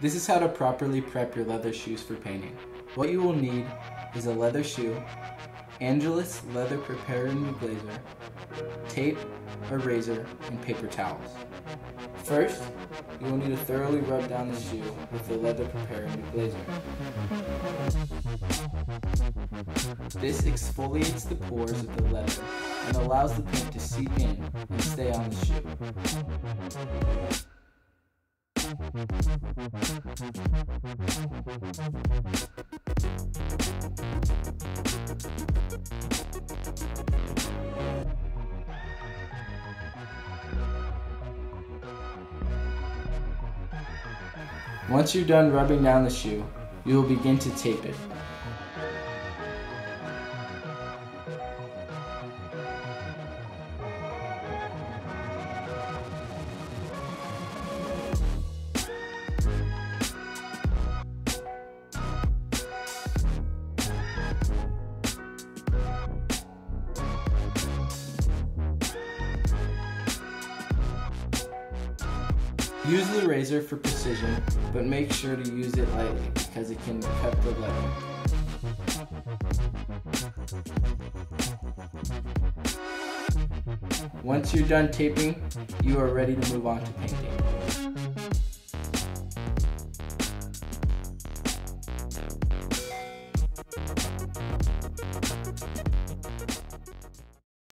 This is how to properly prep your leather shoes for painting. What you will need is a leather shoe, Angelus leather preparer and glazer, tape, a razor, and paper towels. First, you will need to thoroughly rub down the shoe with the leather preparer and glazer. This exfoliates the pores of the leather and allows the paint to seep in and stay on the shoe. Once you're done rubbing down the shoe, you will begin to tape it. Use the razor for precision, but make sure to use it lightly because it can cut the leather. Once you're done taping, you are ready to move on to painting.